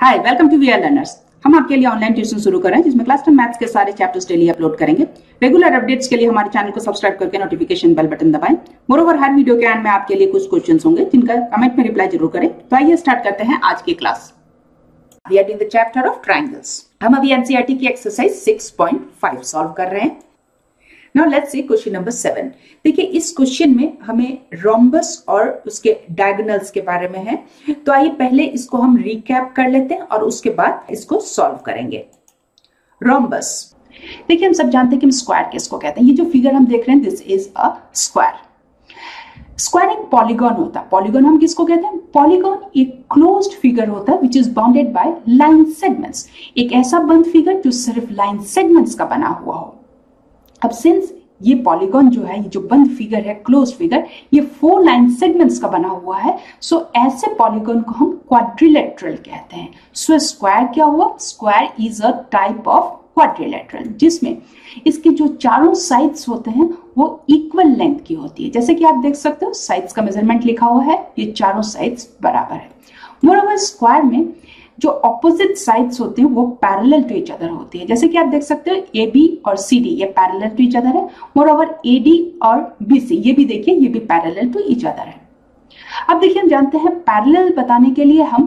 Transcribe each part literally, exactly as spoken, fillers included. Hi welcome to VR learners. हम आपके लिए ऑनलाइन ट्यूशन शुरू कर रहे हैं जिसमें क्लास टेन मैथ्स के सारे चैप्टर्स डेली अपलोड करेंगे। रेगुलर अपडेट्स के लिए हमारे चैनल को सब्सक्राइब करके नोटिफिकेशन बेल बटन दबाएं। मोरओवर हर वीडियो के एंड में आपके लिए कुछ क्वेश्चंस होंगे जिनका कमेंट में रिप्लाई जरूर करें। तो आइए स्टार्ट करते हैं आज की class. We are in the chapter of triangles. हम अभी एनसीईआरटी की exercise six point five solve कर रहे हैं। Now let's see question number seven. देखिए इस क्वेश्चन में हमें रोम्बस और उसके डायगोनल्स के बारे में है, तो आइए पहले इसको हम रिकैप कर लेते हैं और उसके बाद इसको सॉल्व करेंगे। रोम्बस, देखिए हम सब जानते हैं कि हम स्क्वायर किसको कहते हैं। ये जो फिगर हम देख रहे हैं this is a square. Square एक पॉलीगॉन होता है। पॉलीगॉन हम किसको कहते हैं? पॉलीगॉन एक क्लोज्ड फिगर होता है which is bounded by line segments. एक ऐसा बंद फिगर जो सिर्फ लाइन सेगमेंट्स का बना हुआ हो। अब सिंस ये पॉलीगॉन जो है, ये जो बंद फिगर है क्लोज फिगर, ये फोर लाइन सेगमेंट्स का बना हुआ है, सो ऐसे पॉलीगॉन को हम क्वाड्रिलेटरल कहते हैं। सो स्क्वायर क्या हुआ? Square is a type of quadrilateral जिसमें इसके जो चारों साइड्स होते हैं वो इक्वल लेंथ की होती है। जैसे कि आप देख सकते हो साइड्स का मेजरमेंट लिखा हुआ है, ये चारों साइड्स बराबर है। मोरओवर स्क्वायर में जो ऑपोजिट साइड्स होते हैं वो पैरेलल टू ईच अदर होती है। जैसे कि आप देख सकते हो ए बी और सी डी ये पैरेलल टू ईच अदर है। मोरओवर ए डी और बी सी ये भी देखिए ये भी पैरेलल टू ईच अदर है। अब देखिए हम जानते हैं पैरेलल बताने के लिए हम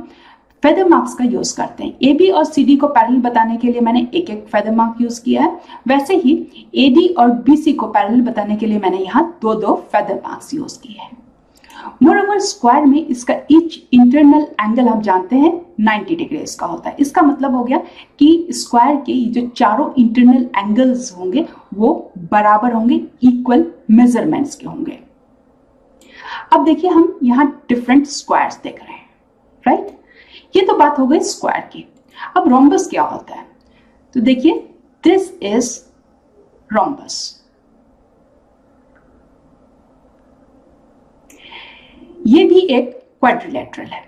फेदर मार्क्स का यूज करते हैं। ए बी और सी डी को पैरेलल बताने के लिए मैंने एक एक फेदर मार्क यूज किया है, वैसे ही ए डी और बी सी को पैरेलल बताने के लिए मैंने यहाँ दो दो फेदर मार्क्स यूज किए हैं। मोरओवर स्क्वायर में इसका ईच इंटरनल एंगल हम जानते हैं नाइंटी डिग्रीज का होता है। इसका मतलब हो गया कि स्क्वायर के जो चारों इंटरनल एंगल्स होंगे वो बराबर होंगे, इक्वल मेजरमेंट्स के होंगे। अब देखिए हम यहाँ डिफरेंट स्क्वायर्स देख रहे हैं, राइट? ये तो बात हो गई स्क्वायर की। अब रोम्बस क्या होता है? तो देखिए दिस इज रोम्बस। ये भी एक क्वाड्रिलेटरल है।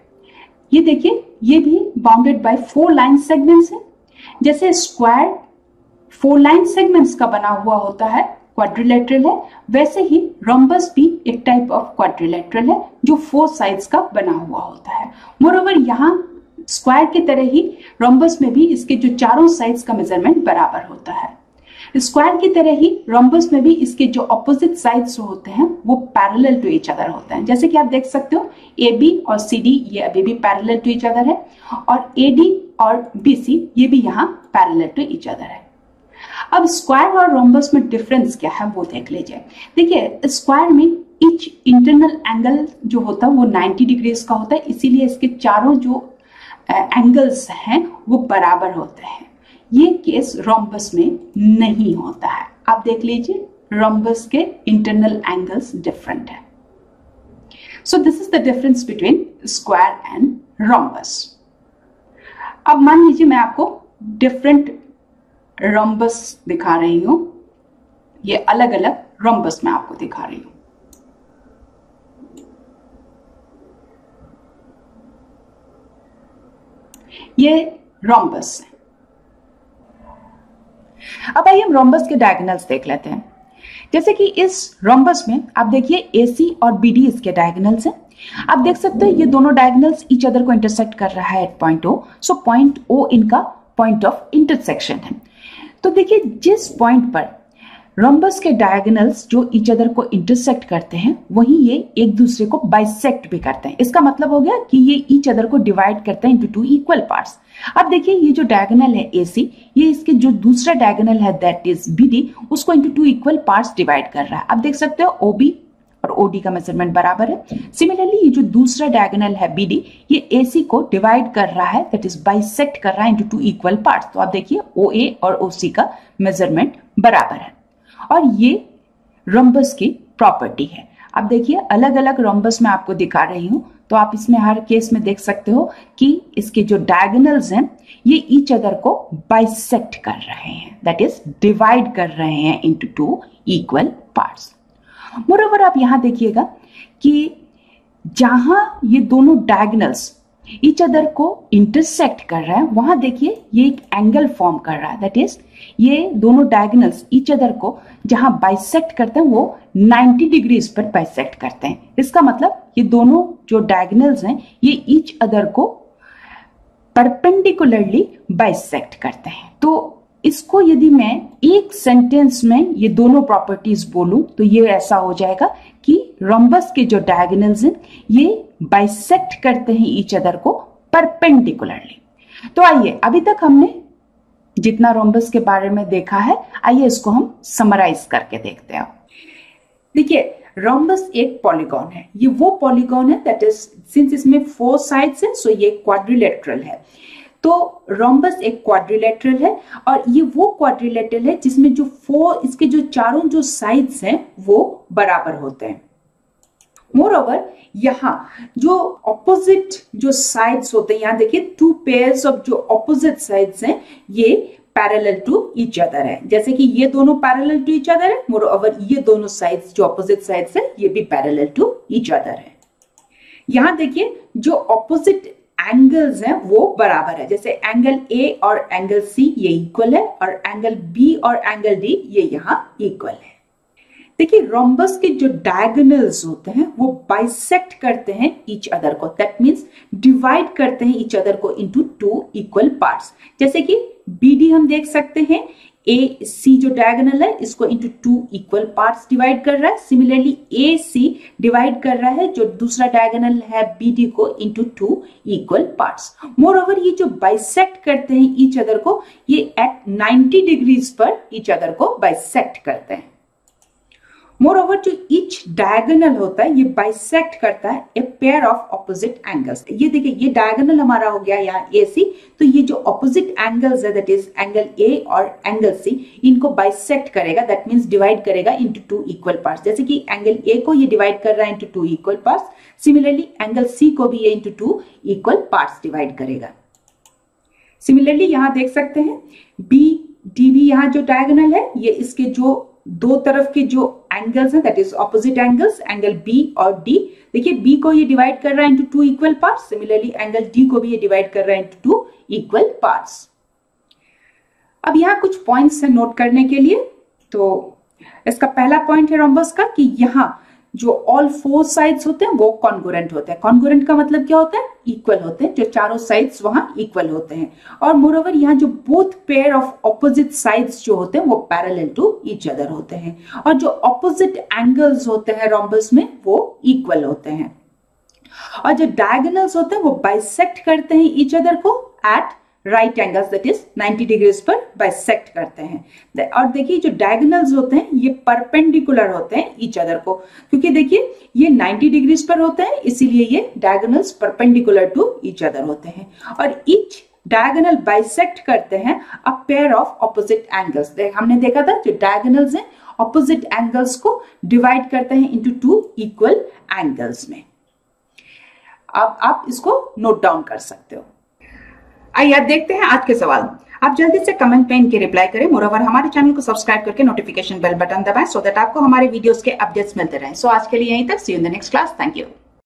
ये देखिए ये भी bounded by four line segments है। जैसे स्क्वायर फोर लाइन सेगमेंट्स का बना हुआ होता है, क्वाड्रिलेटरल है, वैसे ही रोम्बस भी एक टाइप ऑफ क्वाड्रिलेटरल है जो फोर साइड्स का बना हुआ होता है। मोरओवर यहाँ स्क्वायर की तरह ही रोम्बस में भी इसके जो चारों साइड्स का मेजरमेंट बराबर होता है। स्क्वायर की तरह ही रोम्बस में भी इसके जो ऑपोजिट साइड्स होते हैं वो पैरेलल टू ईच अदर होते हैं। जैसे कि आप देख सकते हो ए बी और सी डी ये अभी भी पैरेलल टू ईच अदर है और ए डी और बी सी ये भी यहाँ पैरेलल टू ईच अदर है। अब स्क्वायर और रोम्बस में डिफरेंस क्या है वो देख लीजिए। देखिए स्क्वायर में ईच इंटरनल एंगल जो होता है वो नाइन्टी डिग्रीज का होता है, इसीलिए इसके चारों जो एंगल्स हैं वो बराबर होते हैं। ये केस रोम्बस में नहीं होता है। आप देख लीजिए रोम्बस के इंटरनल एंगल्स डिफरेंट है। So this is the difference between square and rhombus. अब मान लीजिए मैं आपको डिफरेंट रोम्बस दिखा रही हूं, ये अलग अलग रोम्बस में आपको दिखा रही हूं। ये रोम्बस है। अब आइए हम रोम्बस के डायगोनल्स देख लेते हैं। जैसे कि इस रोम्बस में आप देखिए एसी और बीडी इसके डायगोनल्स हैं। आप देख सकते हैं ये दोनों डायगोनल्स ईच अदर को इंटरसेक्ट कर रहा है at point O. So point O इनका पॉइंट ऑफ इंटरसेक्शन है। तो देखिए जिस पॉइंट पर रोम्बस के डायगोनल्स जो ईच अदर को इंटरसेक्ट करते हैं वहीं ये एक दूसरे को बाइसेक्ट भी करते हैं। इसका मतलब हो गया कि ये ईच अदर को डिवाइड करते हैं इंटू टू इक्वल पार्ट्स। अब देखिए ये जो डायगोनल है एसी, ये इसके जो दूसरा डायगोनल है दैट इज बीडी उसको into two equal parts divide कर रहा है। आप देख सकते हो ओबी और ओडी का मेजरमेंट बराबर है। सिमिलरली ये जो दूसरा डायगोनल है बीडी ये एसी को डिवाइड कर रहा है, दैट इज बाइसेक्ट कर रहा है इंटू टू इक्वल पार्ट्स। तो आप देखिए ओए और ओसी का मेजरमेंट बराबर है। और ये रोम्बस की प्रॉपर्टी है। अब देखिए अलग अलग रोम्बस में आपको दिखा रही हूं, तो आप इसमें हर केस में देख सकते हो कि इसके जो डायगोनल्स हैं ये ईच अदर को बाइसेक्ट कर रहे हैं, दैट इज डिवाइड कर रहे हैं into two equal parts. Moreover आप यहां देखिएगा कि जहां ये दोनों डायगोनल्स ईच अदर को इंटरसेक्ट कर रहा है वहां देखिए ये एक एंगल फॉर्म कर रहा है, दैट इज ये दोनों डायगोनल्स ईच अदर को जहां बाइसेक्ट करते हैं वो नाइन्टी डिग्रीज पर बाइसेक्ट करते हैं। इसका मतलब ये दोनों जो डायगोनल्स हैं ये ईच अदर को परपेंडिकुलरली बाइसेक्ट करते हैं। तो इसको यदि मैं एक सेंटेंस में ये दोनों प्रॉपर्टीज बोलूं तो ये ऐसा हो जाएगा कि रोम्बस के जो डायगोनल्स हैं ये बाइसेक्ट करते हैं ईच अदर को परपेंडिकुलरली। तो आइए, अभी तक हमने जितना रोम्बस के बारे में देखा है, आइए इसको हम समराइज करके देखते हैं। देखिए, रोम्बस एक पॉलीगॉन है, ये वो पॉलीगॉन है दैट इज सिंस इसमें फोर साइड्स हैं, सो ये क्वाड्रिलेटरल है। तो रोम्बस एक क्वाड्रिलेटरल है और ये वो क्वाड्रिलेटरल है जिसमें जो फोर इसके जो चारों जो साइड्स हैं वो बराबर होते हैं। मोर ओवर यहाँ जो ऑपोजिट जो साइड्स होते हैं, यहाँ देखिए टू पेयर्स ऑफ जो ऑपोजिट साइड्स हैं ये पैरेलल टू ईच अदर है, जैसे कि ये दोनों पैरेलल टू ईच अदर है। मोर ओवर ये दोनों साइड्स जो ऑपोजिट साइड्स है ये भी पैरेलल टू ईच अदर है। यहाँ देखिए जो ऑपोजिट एंगल्स हैं वो बराबर है, जैसे एंगल ए और एंगल सी ये इक्वल है और एंगल बी और एंगल डी ये यहाँ इक्वल है। देखिए, रोम्बस के जो डायगोनल्स होते हैं वो बाइसेक्ट करते हैं ईच अदर को, दैट मींस डिवाइड करते हैं ईच अदर को इनटू टू इक्वल पार्ट्स। जैसे कि बीडी हम देख सकते हैं, ए सी जो डायगोनल है इसको into two equal parts divide कर रहा है। सिमिलरली ए सी डिवाइड कर रहा है जो दूसरा डायगोनल है बी डी को into two equal parts. Moreover ये जो बाइसेक्ट करते हैं ईच अदर को, ये एट नाइन्टी डिग्रीज पर ईच अदर को बाइसेक्ट करते हैं। मोर ओवर जो ईच डायगोनल होता है ये बाइसेक्ट करता है a pair of opposite angles. ये देखिए, ये डायगोनल हमारा हो गया यहाँ ए सी, तो ये जो ऑपोजिट एंगल्स है दैट इज एंगल ए और एंगल सी, इनको बाइसेक्ट करेगा, दैट मींस डिवाइड करेगा इनटू टू इक्वल पार्ट्स। जैसे कि एंगल ए को ये डिवाइड कर रहा है into two equal parts, similarly angle C को भी ये into two equal parts divide करेगा। सिमिलरली यहाँ देख सकते हैं बी डी भी यहाँ जो डायगोनल है ये इसके जो दो तरफ के जो एंगल्स हैं that is opposite angles, angle B और डी। देखिए, बी को ये डिवाइड कर रहा है into two equal parts, similarly angle D को भी ये डिवाइड कर रहा है इनटू टू इक्वल पार्ट्स। अब यहाँ कुछ पॉइंट्स हैं नोट करने के लिए। तो इसका पहला पॉइंट है रोम्बस का कि यहाँ जो ऑल फोर साइड्स होते हैं वो कॉन्गोरेंट होते हैं। कॉन्गोरेंट का मतलब क्या होता है? इक्वल होते हैं, जो चारों साइड्स वहां इक्वल होते हैं। और मोरओवर यहाँ जो both pair of opposite sides जो होते हैं वो पैरेलल टू ईच अदर होते हैं और जो ऑपोजिट एंगल्स होते हैं रोम्बस में वो इक्वल होते हैं और जो डायगोनल्स होते हैं वो बाइसेक्ट करते हैं ईच अदर को at right angles, that is ninety degrees पर बाइसेक्ट करते हैं। और देखिए, जो डायगोनल्स होते हैं ये परपेंडिकुलर होते हैं ईच अदर को, क्योंकि देखिए ये नाइन्टी डिग्रीज पर होते हैं, इसीलिए ये diagonals perpendicular to each other होते हैं। और ईच डायगोनल बाइसेक्ट करते हैं a pair of opposite angles. हमने देखा था जो डायगोनल्स हैं ऑपोजिट एंगल्स को डिवाइड करते हैं इंटू टू इक्वल एंगल्स में। अब आप इसको नोट डाउन कर सकते हो। आइए आप देखते हैं आज के सवाल। आप जल्दी से कमेंट पे इनके रिप्लाई करें। मोरओवर हमारे चैनल को सब्सक्राइब करके नोटिफिकेशन बेल बटन दबाएं सो दैट आपको हमारे वीडियोस के अपडेट्स मिलते रहें। सो आज के लिए यहीं तक। See you in the next class. Thank you.